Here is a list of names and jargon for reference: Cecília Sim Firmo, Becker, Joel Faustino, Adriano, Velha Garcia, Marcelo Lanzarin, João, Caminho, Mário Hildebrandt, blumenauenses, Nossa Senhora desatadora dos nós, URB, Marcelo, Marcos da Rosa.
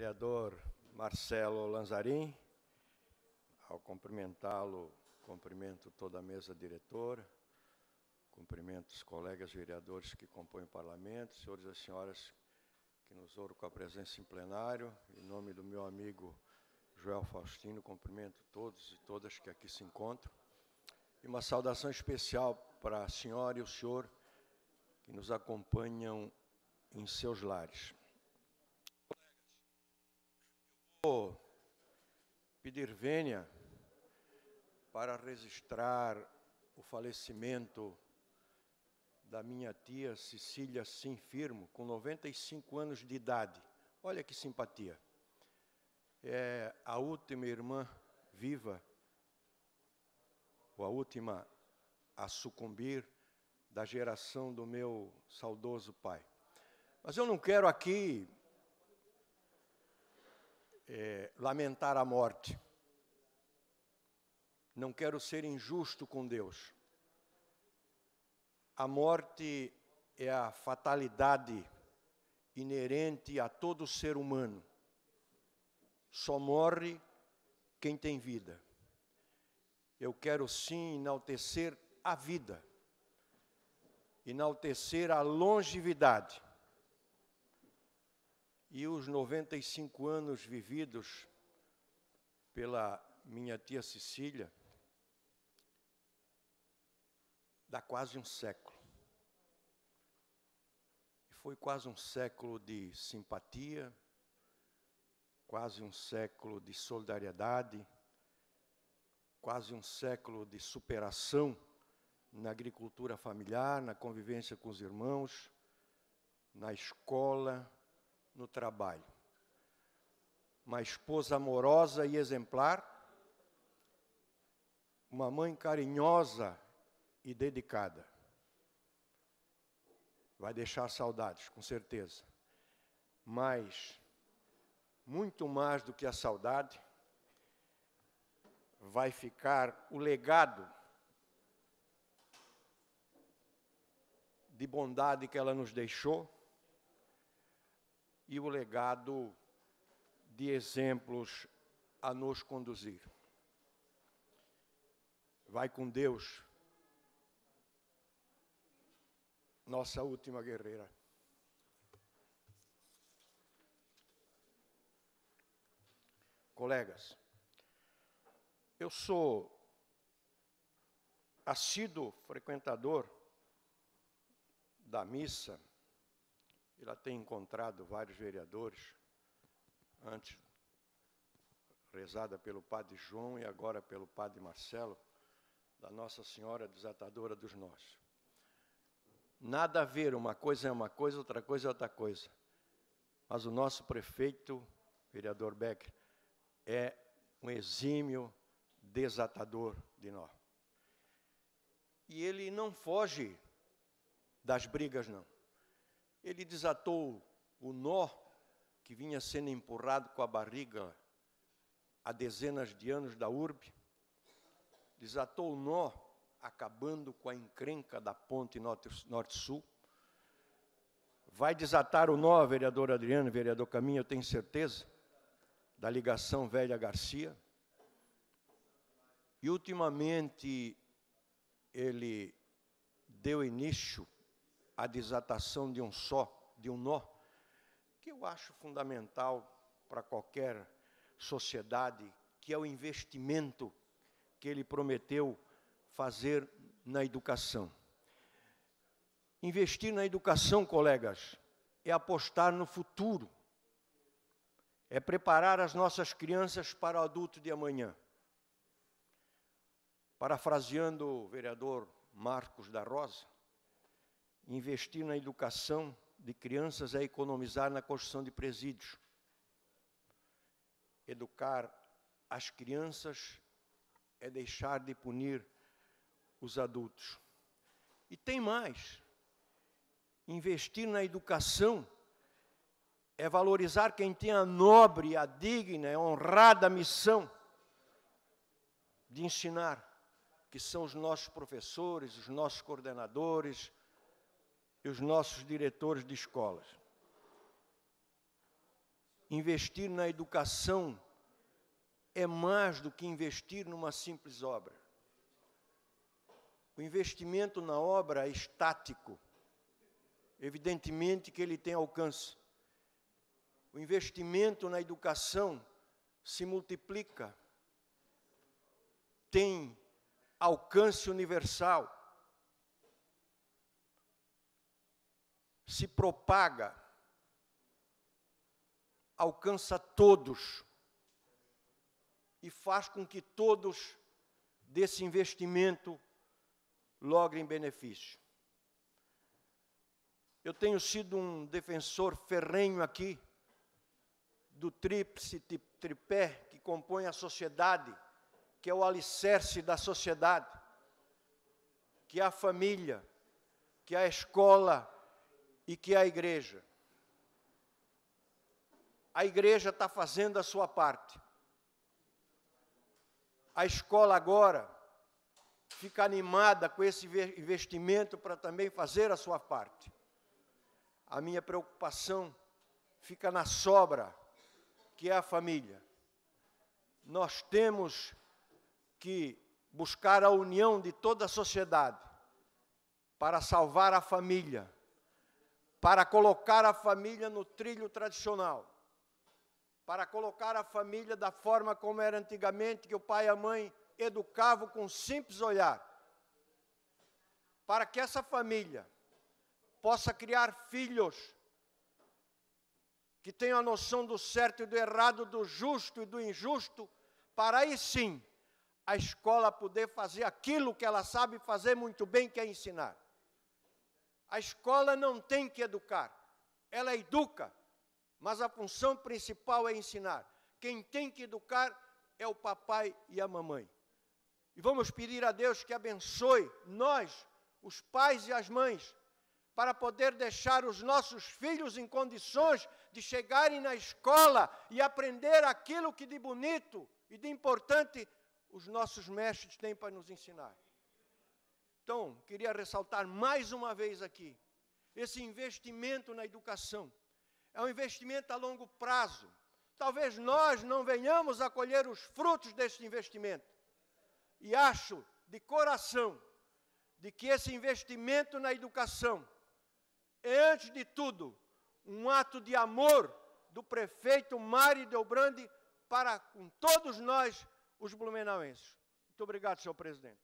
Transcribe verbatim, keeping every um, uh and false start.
vereador Marcelo Lanzarin, ao cumprimentá-lo, cumprimento toda a mesa diretora, cumprimento os colegas vereadores que compõem o parlamento, senhores e senhoras que nos honram com a presença em plenário. Em nome do meu amigo Joel Faustino, cumprimento todos e todas que aqui se encontram. E uma saudação especial para a senhora e o senhor que nos acompanham em seus lares. Colegas, eu vou pedir vênia para registrar o falecimento da minha tia Cecília Sim Firmo, com noventa e cinco anos de idade. Olha que simpatia. É a última irmã viva, ou a última a sucumbir, da geração do meu saudoso pai. Mas eu não quero aqui é, lamentar a morte. Não quero ser injusto com Deus. A morte é a fatalidade inerente a todo ser humano. Só morre quem tem vida. Eu quero, sim, enaltecer a vida, enaltecer a longevidade. E os noventa e cinco anos vividos pela minha tia Cecília dá quase um século. E foi quase um século de simpatia, quase um século de solidariedade, quase um século de superação na agricultura familiar, na convivência com os irmãos, na escola, no trabalho. Uma esposa amorosa e exemplar, uma mãe carinhosa e dedicada. Vai deixar saudades, com certeza. Mas, muito mais do que a saudade, vai ficar o legado de bondade que ela nos deixou e o legado de exemplos a nos conduzir. Vai com Deus, nossa última guerreira. Colegas, eu sou assíduo frequentador da missa. Ela tem encontrado vários vereadores, antes rezada pelo padre João e agora pelo padre Marcelo, da Nossa Senhora desatadora dos nós. Nada a ver, uma coisa é uma coisa, outra coisa é outra coisa. Mas o nosso prefeito, vereador Becker, é um exímio desatador de nó. E ele não foge das brigas, não. Ele desatou o nó que vinha sendo empurrado com a barriga há dezenas de anos da U R B. Desatou o nó, acabando com a encrenca da ponte norte-sul. Vai desatar o nó, vereador Adriano, vereador Caminho, eu tenho certeza, da ligação Velha Garcia. E, ultimamente, ele deu início à desatação de um só, de um nó, que eu acho fundamental para qualquer sociedade, que é o investimento que ele prometeu fazer na educação. Investir na educação, colegas, é apostar no futuro, é preparar as nossas crianças para o adulto de amanhã. Parafraseando o vereador Marcos da Rosa, investir na educação de crianças é economizar na construção de presídios. Educar as crianças é deixar de punir os adultos. E tem mais. Investir na educação é valorizar quem tem a nobre, a digna, a honrada missão de ensinar, que são os nossos professores, os nossos coordenadores e os nossos diretores de escolas. Investir na educação é mais do que investir numa simples obra. O investimento na obra é estático. Evidentemente que ele tem alcance. O investimento na educação se multiplica, tem alcance universal, se propaga, alcança todos e faz com que todos desse investimento logrem benefício. Eu tenho sido um defensor ferrenho aqui do tríplice tripé que compõe a sociedade, que é o alicerce da sociedade, que é a família, que é a escola e que é a igreja. A igreja está fazendo a sua parte. A escola agora fica animada com esse investimento para também fazer a sua parte. A minha preocupação fica na sobra, que é a família. Nós temos que buscar a união de toda a sociedade para salvar a família, para colocar a família no trilho tradicional, para colocar a família da forma como era antigamente, que o pai e a mãe educavam com um simples olhar, para que essa família possa criar filhos que tenham a noção do certo e do errado, do justo e do injusto, para aí sim a escola poder fazer aquilo que ela sabe fazer muito bem, que é ensinar. A escola não tem que educar, ela educa, mas a função principal é ensinar. Quem tem que educar é o papai e a mamãe. E vamos pedir a Deus que abençoe nós, os pais e as mães, para poder deixar os nossos filhos em condições de chegarem na escola e aprender aquilo que de bonito e de importante os nossos mestres têm para nos ensinar. Então, queria ressaltar mais uma vez aqui, esse investimento na educação é um investimento a longo prazo. Talvez nós não venhamos a colher os frutos deste investimento. E acho, de coração, de que esse investimento na educação é, antes de tudo, um ato de amor do prefeito Mário Hildebrandt para com todos nós, os blumenauenses. Muito obrigado, senhor presidente.